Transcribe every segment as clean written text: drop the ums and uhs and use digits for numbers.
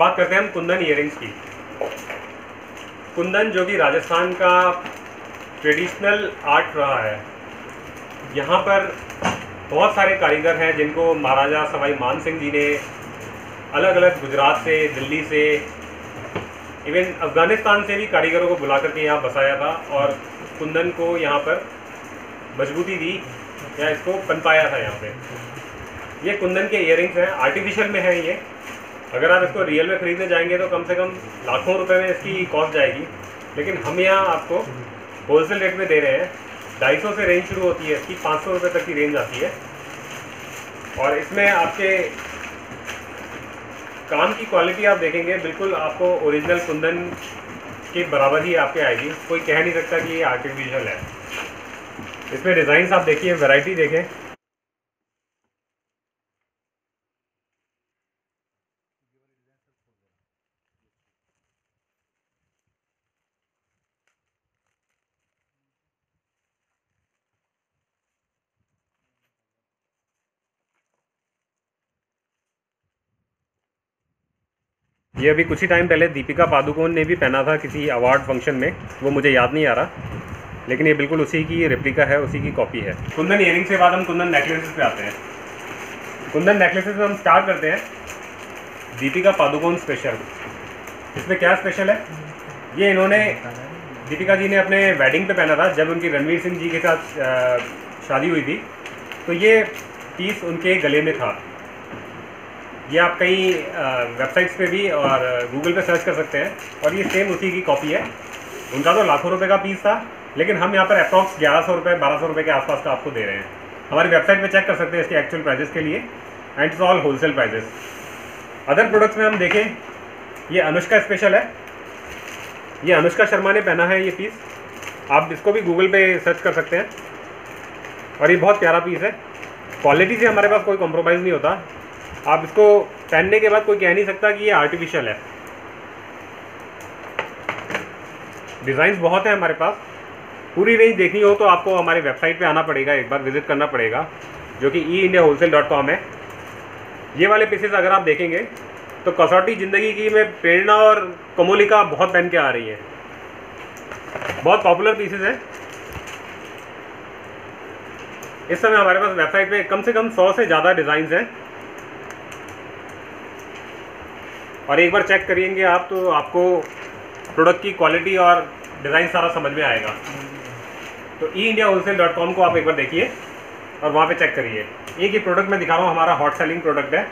बात करते हैं हम कुंदन ईयरिंग्स की। कुंदन जो कि राजस्थान का ट्रेडिशनल आर्ट रहा है, यहाँ पर बहुत सारे कारीगर हैं जिनको महाराजा सवाई मानसिंह जी ने अलग अलग गुजरात से, दिल्ली से, इवन अफ़गानिस्तान से भी कारीगरों को बुला करके यहाँ बसाया था और कुंदन को यहाँ पर मजबूती दी या इसको पनपाया था यहाँ पे। ये कुंदन के ईयरिंग्स हैं, आर्टिफिशियल में हैं ये। अगर आप इसको रियल में ख़रीदने जाएंगे तो कम से कम लाखों रुपए में इसकी कॉस्ट जाएगी, लेकिन हम यहाँ आपको होलसेल रेट में दे रहे हैं। 250 से रेंज शुरू होती है इसकी, 500 रुपये तक की रेंज आती है। और इसमें आपके काम की क्वालिटी आप देखेंगे बिल्कुल आपको ओरिजिनल कुंदन के बराबर ही आपके आएगी, कोई कह नहीं सकता कि ये आर्टिफिशियल है। इसमें डिज़ाइंस आप देखिए, वैरायटी देखें। ये अभी कुछ ही टाइम पहले दीपिका पादुकोण ने भी पहना था किसी अवार्ड फंक्शन में, वो मुझे याद नहीं आ रहा, लेकिन ये बिल्कुल उसी की रेप्लिका है, उसी की कॉपी है। कुंदन ईयरिंग से बाद हम कुंदन नेकलेसेस पे आते हैं। कुंदन नेकलेसेस में हम स्टार्ट करते हैं दीपिका पादुकोण स्पेशल। इसमें क्या स्पेशल है, ये इन्होंने दीपिका जी ने अपने वेडिंग पे पहना था जब उनकी रणवीर सिंह जी के साथ शादी हुई थी, तो ये पीस उनके गले में था। ये आप कई वेबसाइट्स पे भी और गूगल पे सर्च कर सकते हैं और ये सेम उसी की कॉपी है। उनका तो लाखों रुपए का पीस था, लेकिन हम यहाँ पर अप्रॉक्स 1100 रुपये 1200 रुपये के आसपास का आपको दे रहे हैं। हमारी वेबसाइट पे चेक कर सकते हैं इसके एक्चुअल प्राइजेस के लिए, and it's all wholesale prices. Other products में हम देखें, ये अनुष्का स्पेशल है। ये अनुष्का शर्मा ने पहना है ये पीस, आप इसको भी गूगल पे सर्च कर सकते हैं और ये बहुत प्यारा पीस है। क्वालिटी से हमारे पास कोई कॉम्प्रोमाइज़ नहीं होता, आप इसको पहनने के बाद कोई कह नहीं सकता कि ये आर्टिफिशियल है। डिज़ाइंस बहुत हैं हमारे पास। पूरी रेंज देखनी हो तो आपको हमारे वेबसाइट पे आना पड़ेगा, एक बार विज़िट करना पड़ेगा, जो कि eindiawholesale.com है। ये वाले पीसेस अगर आप देखेंगे तो कसौटी ज़िंदगी की में प्रेरणा और कमोलिका बहुत पहन के आ रही है, बहुत पॉपुलर पीसेस हैं। इस समय हमारे पास वेबसाइट पे कम से कम 100 से ज़्यादा डिज़ाइंस हैं और एक बार चेक करेंगे आप तो आपको प्रोडक्ट की क्वालिटी और डिज़ाइन सारा समझ में आएगा। तो eindiawholesale.com को आप एक बार देखिए और वहाँ पे चेक करिए। एक ही प्रोडक्ट मैं दिखा रहा हूँ, हमारा हॉट सेलिंग प्रोडक्ट है।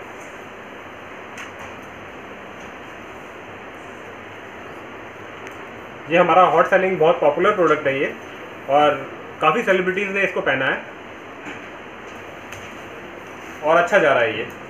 ये हमारा हॉट सेलिंग बहुत पॉपुलर प्रोडक्ट है ये, और काफ़ी सेलिब्रिटीज़ ने इसको पहना है और अच्छा जा रहा है ये।